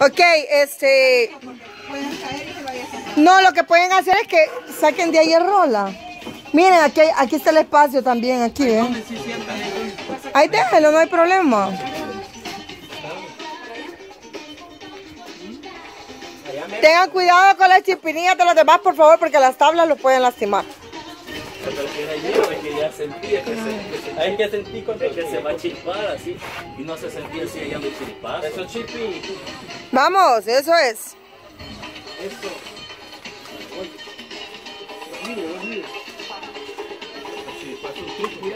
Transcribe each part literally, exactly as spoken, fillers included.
Ok, este... No, lo que pueden hacer es que saquen de ahí el rola. Miren, aquí, hay, aquí está el espacio también, aquí, ¿eh? Ahí déjalo, no hay problema. Tengan cuidado con las chipinillas de los demás, por favor, porque las tablas los pueden lastimar. Pero que era yo, es que ya sentí, es que se, es que sentí con es que se va a chispar así, y no se sentía así allá de chiripar. Eso es chipi. Vamos, eso es. Eso.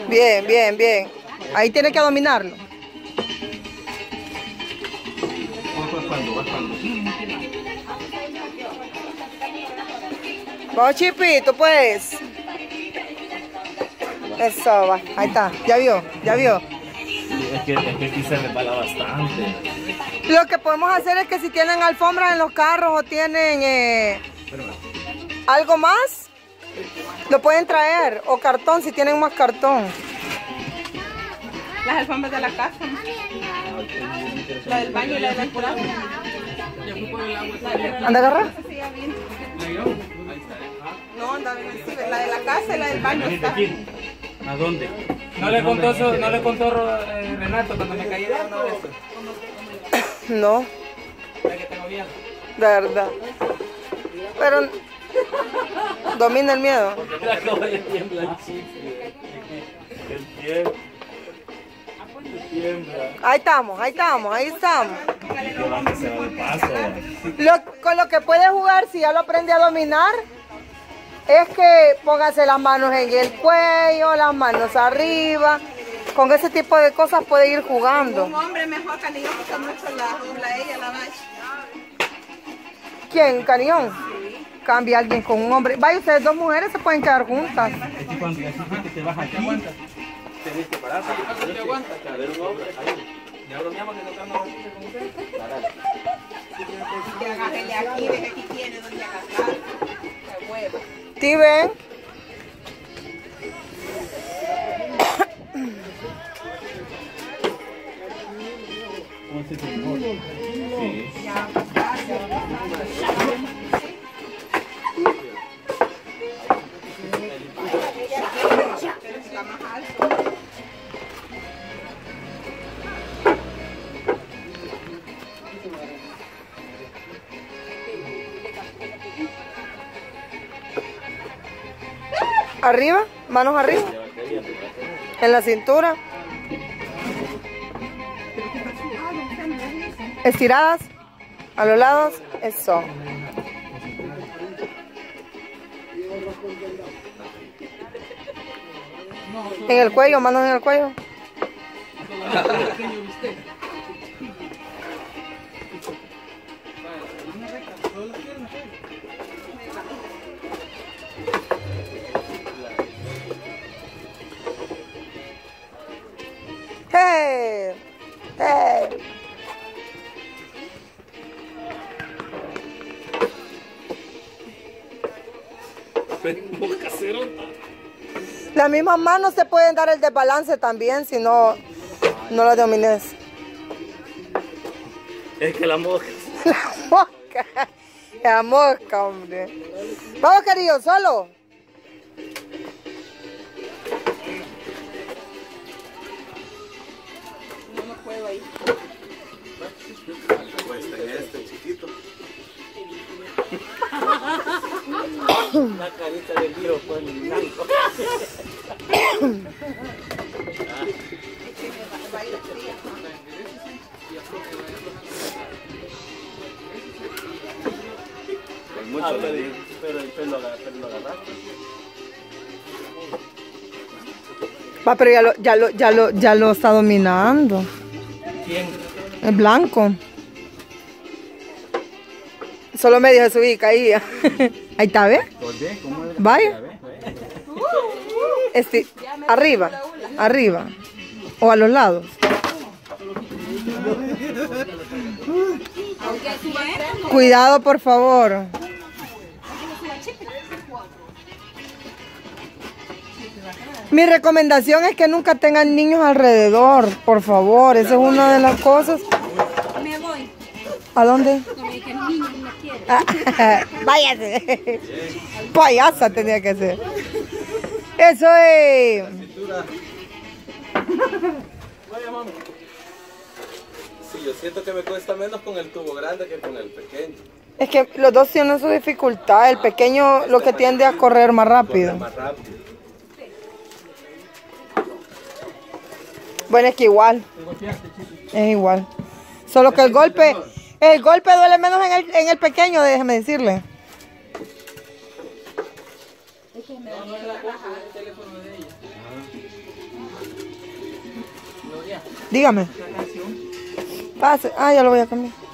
Bien, bien, bien. Ahí tiene que dominarlo. Vamos, Chipi, tú puedes. Eso va, ahí está, ya vio, ya vio. Sí, es que, es que aquí se resbala bastante. Lo que podemos hacer es que si tienen alfombras en los carros o tienen eh, algo más, lo pueden traer, o cartón si tienen más cartón. Las alfombras de la casa, la del baño y la de la curada. ¿Anda a agarrar? No, anda bien, la de la casa y la del baño está. ¿A dónde? No le contó, su, no le contó eh, Renato cuando me caí de uno de estos. No. La que tengo miedo. De verdad. Pero domina el miedo. La coba le tiembla el chifle. El tiembla. Ahí estamos, ahí estamos, ahí estamos. Lo, con lo que puede jugar, si ya lo aprende a dominar, es que póngase las manos en el cuello, las manos arriba. Con ese tipo de cosas puede ir jugando. Un hombre mejor Canillón que está nuestro lado, la ella, la Nash. ¿Quién, Canillón? Sí. Cambia alguien con un hombre. Vaya, ustedes dos mujeres se pueden quedar juntas. Es que cuando te vas aquí, tenés que parar. ¿Te aguantas? A ver, un hombre. Ya bromeamos que no estamos con ustedes. Parate. Agárrele aquí, deje aquí tiene donde agarrar. La hueva. ¿Tí ven? Arriba, manos arriba, en la cintura. Estiradas a los lados, eso. En el cuello, manos en el cuello. Hey, hey. Las mismas manos se pueden dar el desbalance también si no, no la domines. Es que la mosca. La mosca. La mosca, hombre. Vamos, querido, solo. No me puedo ahí. Cuesta este chiquito. La carita de Miro fue el blanco. Mucho ah, le pero el pelo agarraste. Va, pero ya lo, ya lo, ya lo, ya lo está dominando. ¿Quién? El blanco. Solo medio se subí y caí. Ahí está, ¿ves? Vaya. Este, arriba, arriba. O a los lados. Cuidado, por favor. Mi recomendación es que nunca tengan niños alrededor, por favor. Esa es una de las cosas. Me voy. voy. ¿A dónde? No me dije, el niño no quiere. Ah, váyase. Payasa tenía que ser. Eso es. La cintura. Vaya, mami. Sí, yo siento que me cuesta menos con el tubo grande que con el pequeño. Es que los dos tienen su dificultad. El pequeño este lo que tiende a correr más rápido. Corre más rápido. Bueno, es que igual. Es igual. Solo que el golpe, el golpe duele menos en el, en el pequeño, déjeme decirle. Dígame. Pase. Ah, ya lo voy a cambiar.